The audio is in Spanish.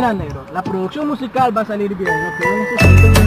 terminando, negro. La producción musical va a salir bien. Lo que